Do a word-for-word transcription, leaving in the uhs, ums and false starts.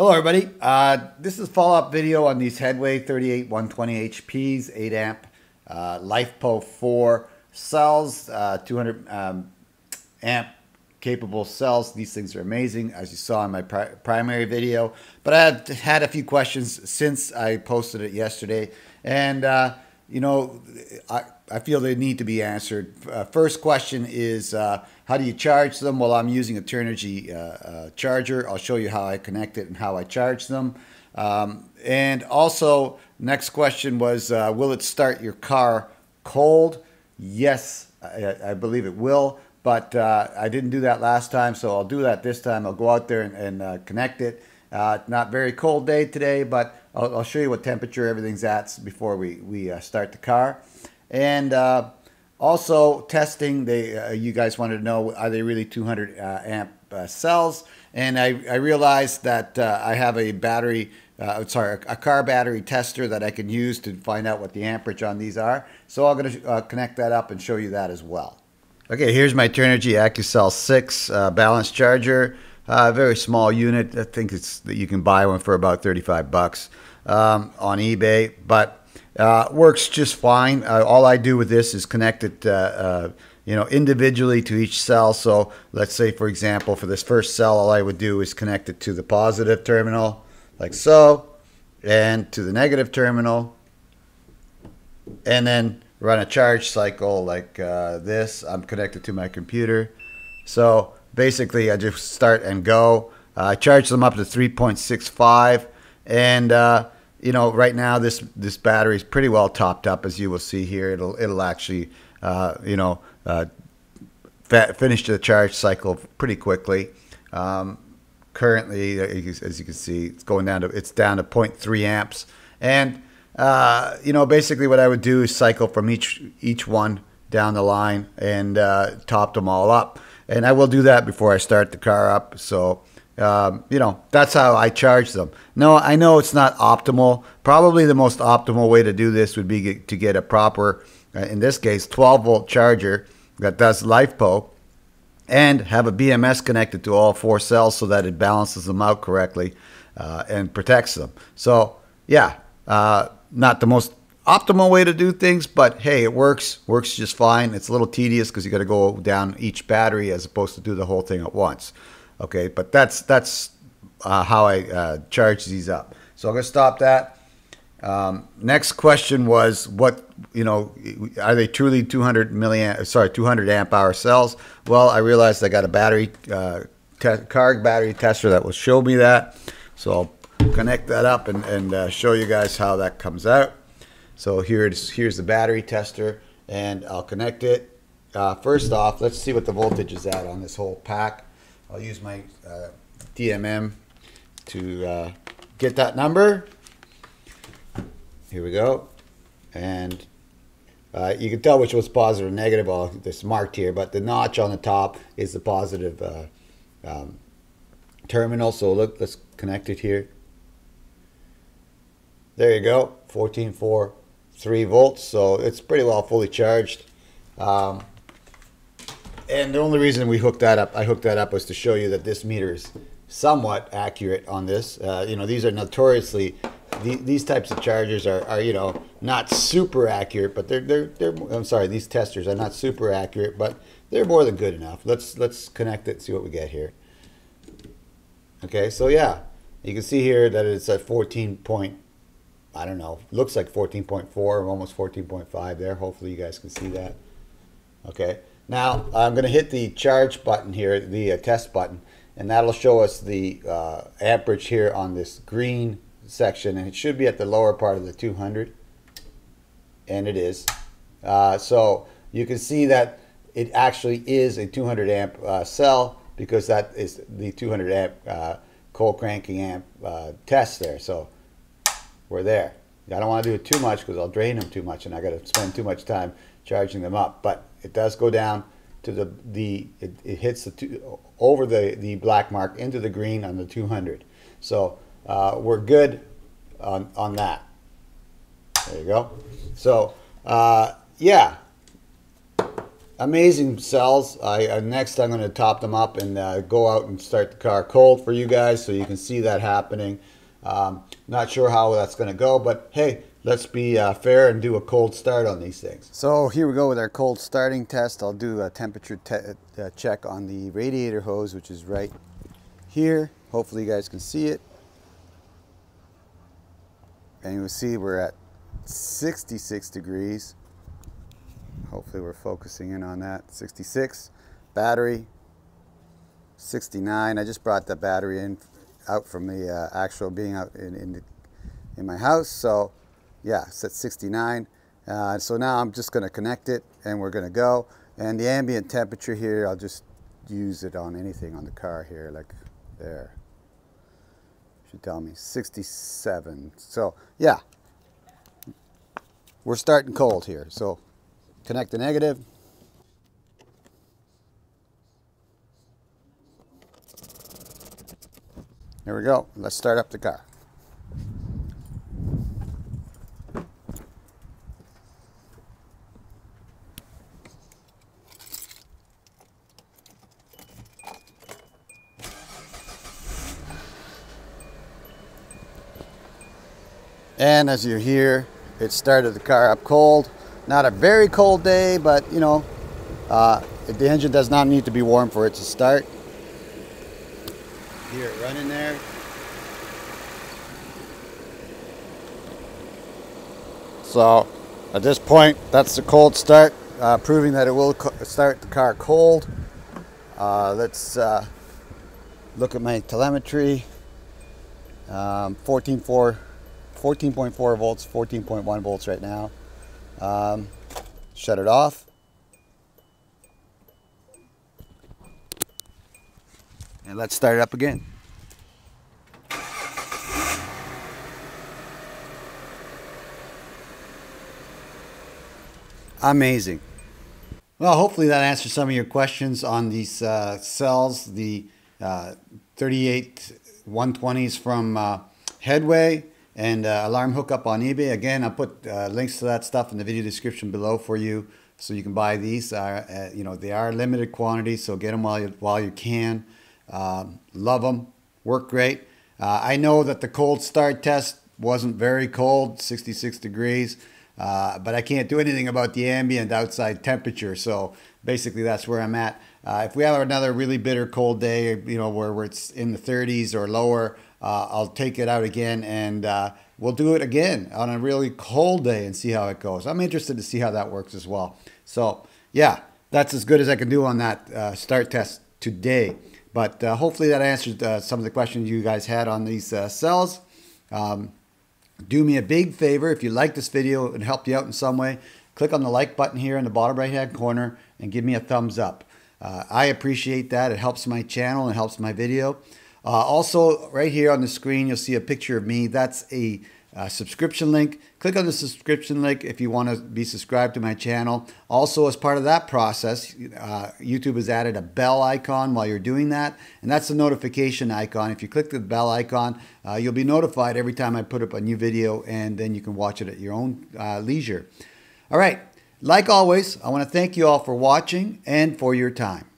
Hello everybody, uh, this is a follow-up video on these Headway thirty-eight one twenty H Ps, eight amp, uh, LiFePO four cells, uh, two hundred um, amp capable cells. These things are amazing, as you saw in my pri primary video, but I've had a few questions since I posted it yesterday, and uh, you know, I, I feel they need to be answered. Uh, first question is, uh, how do you charge them? Well, I'm using a Turnigy uh, uh, charger. I'll show you how I connect it and how I charge them. Um, and also, next question was, uh, will it start your car cold? Yes, I, I believe it will, but uh, I didn't do that last time, so I'll do that this time. I'll go out there and, and uh, connect it. Uh, not very cold day today, but I'll, I'll show you what temperature everything's at before we, we uh, start the car. And uh, also testing, they, uh, you guys wanted to know, are they really two hundred uh, amp uh, cells? And I, I realized that uh, I have a battery, uh, sorry, a car battery tester that I can use to find out what the amperage on these are. So I'm going to uh, connect that up and show you that as well. Okay, here's my Turnigy AccuCell six uh, balanced charger. A uh, very small unit. I think it's that you can buy one for about thirty-five bucks um, on eBay, but uh, works just fine. Uh, all I do with this is connect it, uh, uh, you know, individually to each cell. So let's say, for example, for this first cell, all I would do is connect it to the positive terminal, like so, and to the negative terminal, and then run a charge cycle like uh, this. I'm connected to my computer, so. Basically, I just start and go. Uh, I charge them up to three point six five, and uh, you know, right now this this battery is pretty well topped up, as you will see here. It'll it'll actually uh, you know uh, finish the charge cycle pretty quickly. Um, currently, as you can see, it's going down to it's down to zero point three amps, and uh, you know, basically what I would do is cycle from each each one down the line and uh, top them all up. And I will do that before I start the car up. So, um, you know, that's how I charge them. No, I know it's not optimal. Probably the most optimal way to do this would be get, to get a proper, uh, in this case, twelve volt charger that does LiFePO and have a B M S connected to all four cells so that it balances them out correctly uh, and protects them. So, yeah, uh, not the most optimal way to do things, but hey, it works works just fine. It's a little tedious because you got to go down each battery as opposed to do the whole thing at once. Okay, but that's that's uh, how I uh, charge these up. So I'm gonna stop that. Um, next question was, what, you know, are they truly two hundred milliamp sorry two hundred amp hour cells? Well, I realized I got a battery uh, car battery tester that will show me that, so I'll connect that up and, and uh, show you guys how that comes out. So here's, here's the battery tester, and I'll connect it. Uh, first off, let's see what the voltage is at on this whole pack. I'll use my uh, D M M to uh, get that number. Here we go. And uh, you can tell which was positive and negative. Well, they're marked here, but the notch on the top is the positive uh, um, terminal. So look, let's connect it here. There you go, fourteen point four. three volts, so it's pretty well fully charged. Um, and the only reason we hooked that up, I hooked that up was to show you that this meter is somewhat accurate on this. Uh, you know, these are notoriously, the, these types of chargers are, are, you know, not super accurate, but they're, they're, they're, I'm sorry, these testers are not super accurate, but they're more than good enough. Let's, let's connect it, see what we get here. Okay, so yeah, you can see here that it's at fourteen point four. I don't know, looks like fourteen point four, almost fourteen point five there. Hopefully you guys can see that. Okay, now I'm going to hit the charge button here, the uh, test button, and that'll show us the uh, amperage here on this green section, and it should be at the lower part of the two hundred, and it is. Uh, so you can see that it actually is a two hundred amp uh, cell, because that is the two hundred amp uh, cold cranking amp uh, test there. So we're there. I don't want to do it too much because I'll drain them too much and I got to spend too much time charging them up. But it does go down to the, the it, it hits the two, over the, the black mark into the green on the two hundred. So uh, we're good on, on that. There you go. So uh, yeah, amazing cells. I uh, next I'm going to top them up and uh, go out and start the car cold for you guys so you can see that happening. Um, not sure how that's going to go, but hey, let's be uh, fair and do a cold start on these things. So here we go with our cold starting test. I'll do a temperature te uh, check on the radiator hose, which is right here. Hopefully you guys can see it. And you'll see we're at sixty-six degrees. Hopefully we're focusing in on that. sixty-six, battery, sixty-nine. I just brought the battery in out from the uh, actual being out in in, the, in my house. So yeah, it's at sixty-nine. Uh, so now I'm just going to connect it and we're going to go. And the ambient temperature here, I'll just use it on anything on the car here, like there. Should tell me sixty-seven. So yeah, we're starting cold here. So connect the negative. There we go. Let's start up the car. And as you hear, it started the car up cold. Not a very cold day, but you know, uh, the engine does not need to be warm for it to start. Hear it running there. So at this point, that's the cold start, uh, proving that it will co start the car cold. Uh, let's uh, look at my telemetry. Um, fourteen point four volts, fourteen point one volts right now. Um, shut it off. And let's start it up again. Amazing. Well, hopefully that answers some of your questions on these uh, cells, the uh, thirty-eight one twenties from uh, Headway. And uh, alarm hookup on eBay. Again, I'll put uh, links to that stuff in the video description below for you, so you can buy these. Uh, uh, you know, they are limited quantity, so get them while you while you can. Um, love them, work great. Uh, I know that the cold start test wasn't very cold, sixty-six degrees, uh, but I can't do anything about the ambient outside temperature. So basically, that's where I'm at. Uh, if we have another really bitter cold day, you know, where, where it's in the thirties or lower, Uh, I'll take it out again, and uh, we'll do it again on a really cold day and see how it goes. I'm interested to see how that works as well. So yeah, that's as good as I can do on that uh, start test today. But uh, hopefully that answered uh, some of the questions you guys had on these uh, cells. Um, do me a big favor, if you like this video and helped you out in some way, click on the like button here in the bottom right hand corner and give me a thumbs up. Uh, I appreciate that. It helps my channel and helps my video. Uh, also, right here on the screen, you'll see a picture of me. That's a uh, subscription link. Click on the subscription link if you want to be subscribed to my channel. Also, as part of that process, uh, YouTube has added a bell icon while you're doing that, and that's the notification icon. If you click the bell icon, uh, you'll be notified every time I put up a new video, and then you can watch it at your own uh, leisure. All right, like always, I want to thank you all for watching and for your time.